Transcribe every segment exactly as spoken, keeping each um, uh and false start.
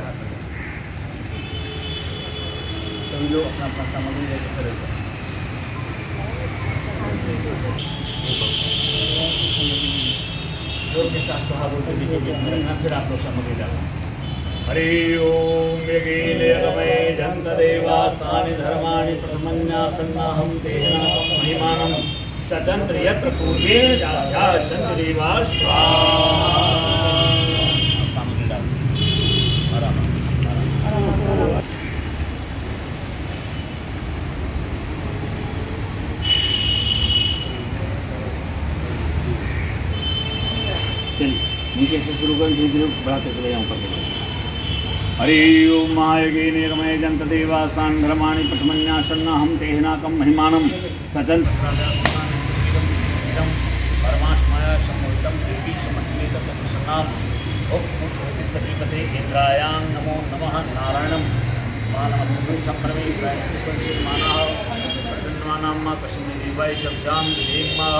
चाहते हैं। सभी लोग अपना अपना सामग्री लेकर खड़े होते हैं, जोर के साथ सुहा बोलते देखिए, फिर आप लोग सामग्री डालें। हरि ओम यज्ञेलयतमे जन्तदेवास्तानि धर्माणि प्रथमन्यासन्नाहं तेन महिमानं सचन्द्र यत्र पूर्वेण जाध्यासन्देवा स्वाहा। नीचे से शुरू कर धीरे धीरे बढ़ाते चले जाऊँ ऊपर। हरि ओम महायज्ञे निर्मय जंत देवास्तान धर्माणि प्रथमन्यासन्ना हम तेहनाकम महिमानम सचन परमाशमाया सम्मोहितम देवी समन्वितम प्रसन्नाम ओम सजीवते इंद्रायां नमो नमः नारायणम मानवस्तु संप्रमे माना प्रसन्नानाम कस्मै देवाय शब्दाम देवा।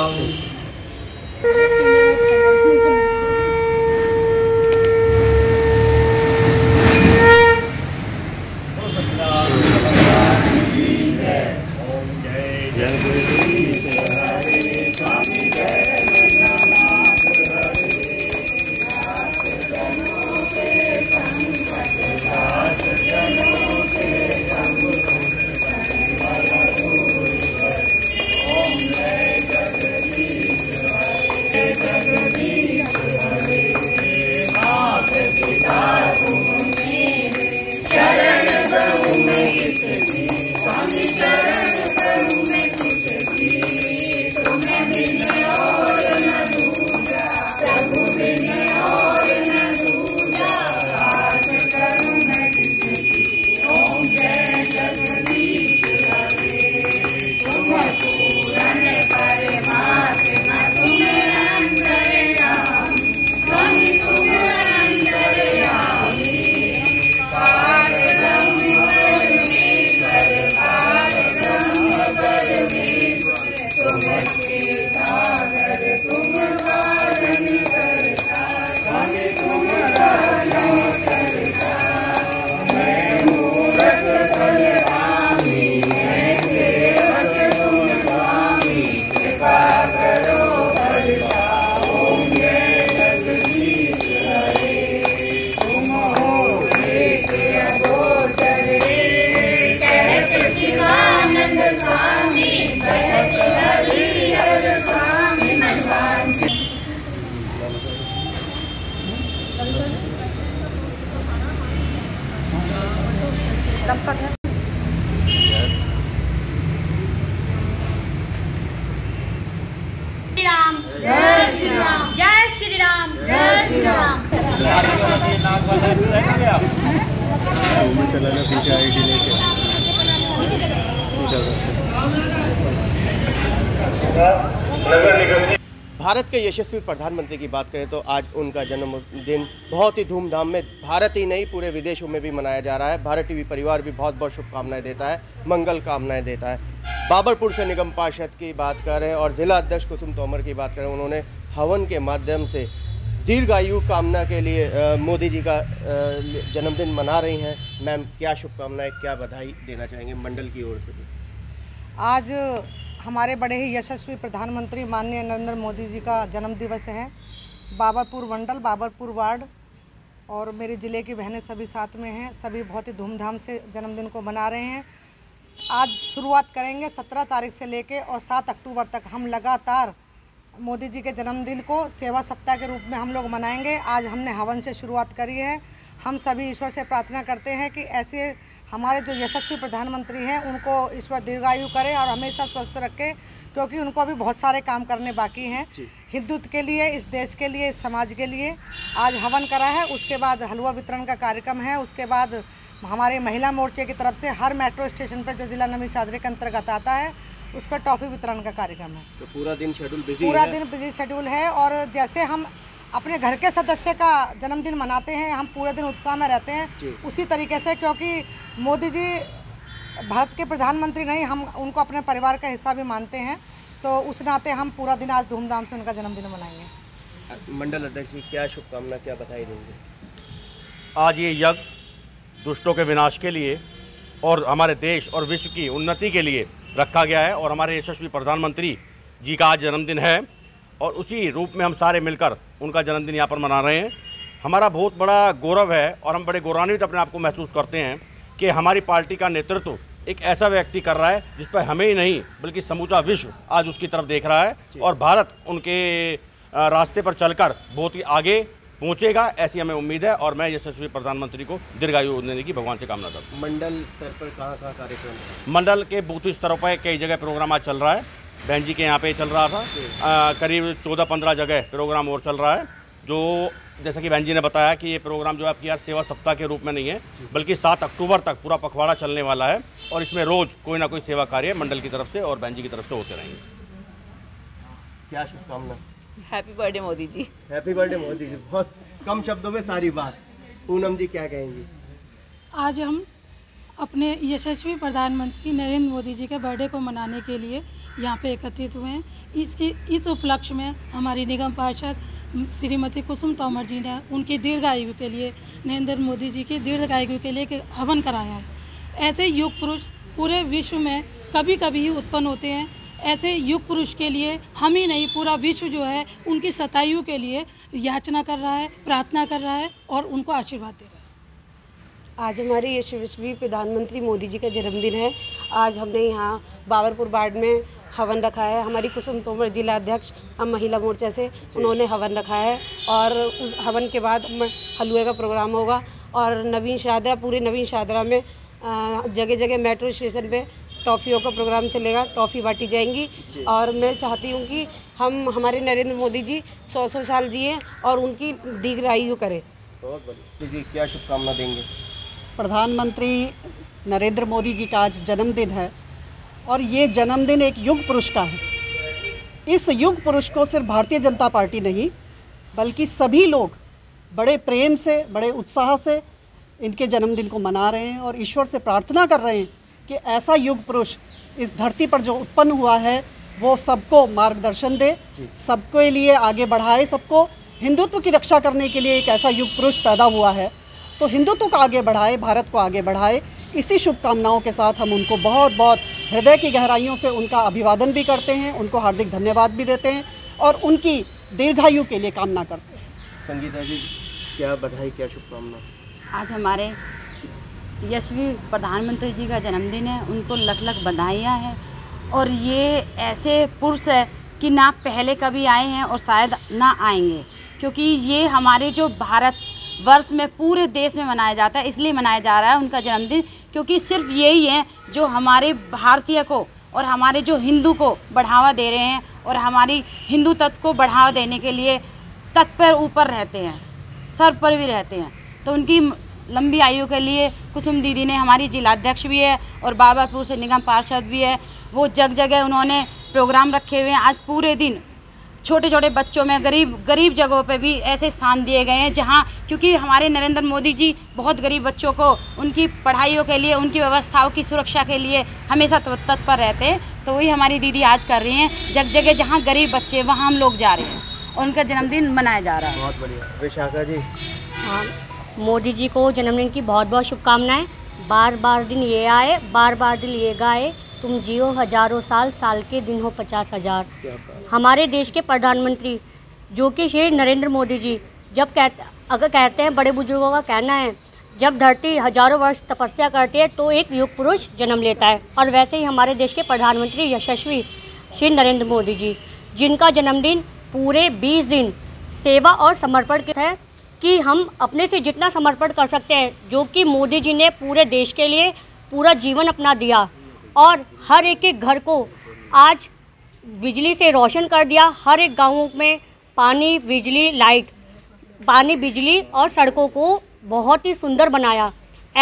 भारत के यशस्वी प्रधानमंत्री की बात करें तो आज उनका जन्मदिन बहुत ही धूमधाम में भारत ही नहीं पूरे विदेशों में भी मनाया जा रहा है। भारत टीवी परिवार भी बहुत बहुत शुभकामनाएं देता है, मंगल कामनाएं देता है। बाबरपुर से निगम पार्षद की बात करें और जिला अध्यक्ष कुसुम तोमर की बात करें, उन्होंने हवन के माध्यम से दीर्घायु कामना के लिए मोदी जी का जन्मदिन मना रही हैं। मैम, क्या शुभकामनाएं, क्या बधाई देना चाहेंगे मंडल की ओर से? आज हमारे बड़े ही यशस्वी प्रधानमंत्री माननीय नरेंद्र मोदी जी का जन्म दिवस है। बाबरपुर मंडल, बाबरपुर वार्ड और मेरे ज़िले की बहनें सभी साथ में हैं, सभी बहुत ही धूमधाम से जन्मदिन को मना रहे हैं। आज शुरुआत करेंगे सत्रह तारीख से लेके और सात अक्टूबर तक हम लगातार मोदी जी के जन्मदिन को सेवा सप्ताह के रूप में हम लोग मनाएंगे। आज हमने हवन से शुरुआत करी है। हम सभी ईश्वर से प्रार्थना करते हैं कि ऐसे हमारे जो यशस्वी प्रधानमंत्री हैं उनको ईश्वर दीर्घायु करे और हमेशा स्वस्थ रखे, क्योंकि उनको अभी बहुत सारे काम करने बाकी हैं हिंदुत्व के लिए, इस देश के लिए, इस समाज के लिए। आज हवन करा है, उसके बाद हलवा वितरण का कार्यक्रम है, उसके बाद हमारे महिला मोर्चे की तरफ से हर मेट्रो स्टेशन पर जो जिला नवीन शाहदरा के अंतर्गत आता है उस पर टॉफ़ी वितरण का कार्यक्रम है। तो पूरा दिन शेड्यूल बिजी पूरा दिन बिजी शेड्यूल है। और जैसे हम अपने घर के सदस्य का जन्मदिन मनाते हैं, हम पूरे दिन उत्साह में रहते हैं, उसी तरीके से, क्योंकि मोदी जी भारत के प्रधानमंत्री नहीं, हम उनको अपने परिवार का हिस्सा भी मानते हैं, तो उस नाते हम पूरा दिन आज धूमधाम से उनका जन्मदिन मनाएंगे। मंडल अध्यक्ष जी, क्या शुभकामना, क्या बधाई देंगे? आज ये यज्ञ दुष्टों के विनाश के लिए और हमारे देश और विश्व की उन्नति के लिए रखा गया है। और हमारे यशस्वी प्रधानमंत्री जी का आज जन्मदिन है और उसी रूप में हम सारे मिलकर उनका जन्मदिन यहाँ पर मना रहे हैं। हमारा बहुत बड़ा गौरव है और हम बड़े गौरवान्वित अपने आप को महसूस करते हैं कि हमारी पार्टी का नेतृत्व एक ऐसा व्यक्ति कर रहा है जिस पर हमें ही नहीं बल्कि समूचा विश्व आज उसकी तरफ देख रहा है और भारत उनके रास्ते पर चलकर बहुत ही आगे पहुँचेगा, ऐसी हमें उम्मीद है। और मैं यशस्वी प्रधानमंत्री को दीर्घायु देने की भगवान से कामना करता हूँ। मंडल स्तर पर कहाँ कहाँ कार्यक्रम? मंडल के बूथ स्तरों पर कई जगह प्रोग्राम आज चल रहा है। बहन जी के यहाँ पे चल रहा था, आ, करीब चौदह पंद्रह जगह प्रोग्राम और चल रहा है। जो जैसा कि बहन जी ने बताया कि ये प्रोग्राम जो है आपकी यार सेवा सप्ताह के रूप में नहीं है बल्कि सात अक्टूबर तक पूरा पखवाड़ा चलने वाला है और इसमें रोज़ कोई ना कोई सेवा कार्य मंडल की तरफ से और बहन जी की तरफ से होते रहेंगे। क्या शुभकामना। Happy birthday Modi ji. Happy birthday Modi ji. बहुत कम शब्दों में सारी बात। पूनम जी क्या कहेंगी? आज हम अपने यशस्वी प्रधानमंत्री नरेंद्र मोदी जी के बर्थडे को मनाने के लिए यहाँ पे एकत्रित हुए हैं। इसकी इस उपलक्ष्य में हमारी निगम पार्षद श्रीमती कुसुम तोमर जी ने उनकी दीर्घायु के लिए, नरेंद्र मोदी जी की दीर्घायु के लिए एक हवन कराया है। ऐसे युग पुरुष पूरे विश्व में कभी कभी ही उत्पन्न होते हैं। ऐसे युग पुरुष के लिए हम ही नहीं पूरा विश्व जो है उनकी सतायु के लिए याचना कर रहा है, प्रार्थना कर रहा है और उनको आशीर्वाद दे रहा है। आज हमारे यशस्वी प्रधानमंत्री मोदी जी का जन्मदिन है। आज हमने यहाँ बाबरपुर वार्ड में हवन रखा है। हमारी कुसुम तोमर जिला अध्यक्ष हम महिला मोर्चा से, उन्होंने हवन रखा है और उस हवन के बाद हलवे का प्रोग्राम होगा और नवीन शाहदरा, पूरे नवीन शाहदरा में जगह जगह मेट्रो स्टेशन पे टॉफ़ियों का प्रोग्राम चलेगा, टॉफ़ी बांटी जाएंगी। और मैं चाहती हूँ कि हम हमारे नरेंद्र मोदी जी सौ सौ साल जिए और उनकी दीर्घायु करें। बहुत बढ़िया जी। क्या शुभकामना देंगे? प्रधानमंत्री नरेंद्र मोदी जी का आज जन्मदिन है और ये जन्मदिन एक युग पुरुष का है। इस युग पुरुष को सिर्फ भारतीय जनता पार्टी नहीं बल्कि सभी लोग बड़े प्रेम से, बड़े उत्साह से इनके जन्मदिन को मना रहे हैं और ईश्वर से प्रार्थना कर रहे हैं कि ऐसा युग पुरुष इस धरती पर जो उत्पन्न हुआ है वो सबको मार्गदर्शन दे, सबके लिए आगे बढ़ाए, सबको हिंदुत्व की रक्षा करने के लिए एक ऐसा युग पुरुष पैदा हुआ है तो हिंदुत्व को आगे बढ़ाए, भारत को आगे बढ़ाए। इसी शुभकामनाओं के साथ हम उनको बहुत बहुत हृदय की गहराइयों से उनका अभिवादन भी करते हैं, उनको हार्दिक धन्यवाद भी देते हैं और उनकी दीर्घायु के लिए कामना करते हैं। संगीता जी क्या बधाई, क्या शुभकामना। आज हमारे यशस्वी प्रधानमंत्री जी का जन्मदिन है, उनको लख लख बधाइयाँ हैं। और ये ऐसे पुरुष है कि ना पहले कभी आए हैं और शायद ना आएंगे, क्योंकि ये हमारे जो भारत वर्ष में पूरे देश में मनाया जाता है, इसलिए मनाया जा रहा है उनका जन्मदिन, क्योंकि सिर्फ यही है जो हमारे भारतीय को और हमारे जो हिंदू को बढ़ावा दे रहे हैं और हमारी हिंदू तत्व को बढ़ावा देने के लिए तत्पर ऊपर रहते हैं, सर पर भी रहते हैं। तो उनकी लंबी आयु के लिए कुसुम दीदी ने, हमारी जिलाध्यक्ष भी है और बाबरपुर से निगम पार्षद भी है, वो जग जगह उन्होंने प्रोग्राम रखे हुए हैं। आज पूरे दिन छोटे छोटे बच्चों में, गरीब गरीब जगहों पे भी ऐसे स्थान दिए गए हैं जहाँ, क्योंकि हमारे नरेंद्र मोदी जी बहुत गरीब बच्चों को उनकी पढ़ाइयों के लिए, उनकी व्यवस्थाओं की सुरक्षा के लिए हमेशा तत्पर रहते हैं। तो वही हमारी दीदी आज कर रही हैं, जग जगह जहाँ गरीब बच्चे वहाँ हम लोग जा रहे हैं और उनका जन्मदिन मनाया जा रहा है। बहुत बढ़िया। विशाखा जी। हाँ, मोदी जी को जन्मदिन की बहुत बहुत शुभकामनाएँ। बार बार दिन ये आए, बार बार दिन ये गाए, तुम जियो हजारों साल, साल के दिन हो पचास हजार। हमारे देश के प्रधानमंत्री जो कि श्री नरेंद्र मोदी जी जब कहते अगर कहते हैं, बड़े बुजुर्गों का कहना है जब धरती हजारों वर्ष तपस्या करती है तो एक युग पुरुष जन्म लेता है। और वैसे ही हमारे देश के प्रधानमंत्री यशस्वी श्री नरेंद्र मोदी जी जिनका जन्मदिन पूरे बीस दिन सेवा और समर्पण के है कि हम अपने से जितना समर्पण कर सकते हैं, जो कि मोदी जी ने पूरे देश के लिए पूरा जीवन अपना दिया और हर एक एक घर को आज बिजली से रोशन कर दिया। हर एक गांवों में पानी, बिजली, लाइट, पानी, बिजली और सड़कों को बहुत ही सुंदर बनाया।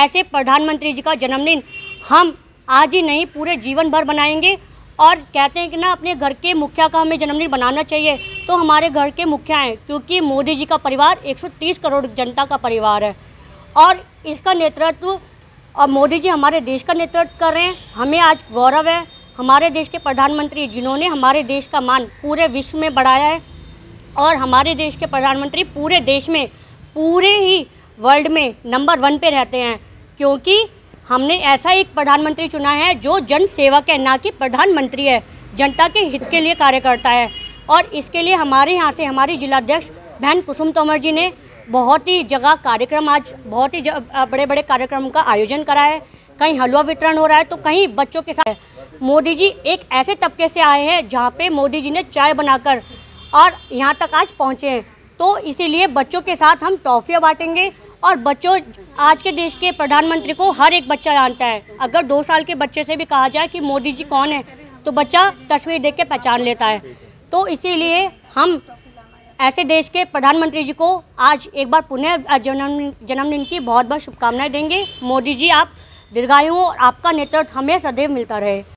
ऐसे प्रधानमंत्री जी का जन्मदिन हम आज ही नहीं पूरे जीवन भर बनाएंगे। और कहते हैं कि ना अपने घर के मुखिया का हमें जन्मदिन बनाना चाहिए, तो हमारे घर के मुखिया हैं, क्योंकि मोदी जी का परिवार एक सौ तीस करोड़ जनता का परिवार है और इसका नेतृत्व और मोदी जी हमारे देश का नेतृत्व कर रहे हैं। हमें आज गौरव है हमारे देश के प्रधानमंत्री जिन्होंने हमारे देश का मान पूरे विश्व में बढ़ाया है और हमारे देश के प्रधानमंत्री पूरे देश में, पूरे ही वर्ल्ड में नंबर वन पे रहते हैं। क्योंकि हमने ऐसा एक प्रधानमंत्री चुना है जो जन सेवक है, ना कि प्रधानमंत्री है, जनता के हित के लिए कार्य करता है। और इसके लिए हमारे यहाँ से हमारी जिलाध्यक्ष बहन कुसुम तोमर जी ने बहुत ही जगह कार्यक्रम, आज बहुत ही बड़े बड़े कार्यक्रम का आयोजन करा है। कहीं हलवा वितरण हो रहा है तो कहीं बच्चों के साथ। मोदी जी एक ऐसे तबके से आए हैं जहाँ पे मोदी जी ने चाय बनाकर और यहाँ तक आज पहुँचे हैं, तो इसीलिए बच्चों के साथ हम टॉफ़ियाँ बांटेंगे। और बच्चों, आज के देश के प्रधानमंत्री को हर एक बच्चा जानता है। अगर दो साल के बच्चे से भी कहा जाए कि मोदी जी कौन है तो बच्चा तस्वीर देख के पहचान लेता है। तो इसीलिए हम ऐसे देश के प्रधानमंत्री जी को आज एक बार पुनः जन्म जन्मदिन की बहुत बहुत शुभकामनाएं देंगे। मोदी जी, आप दीर्घायु हो और आपका नेतृत्व हमें सदैव मिलता रहे।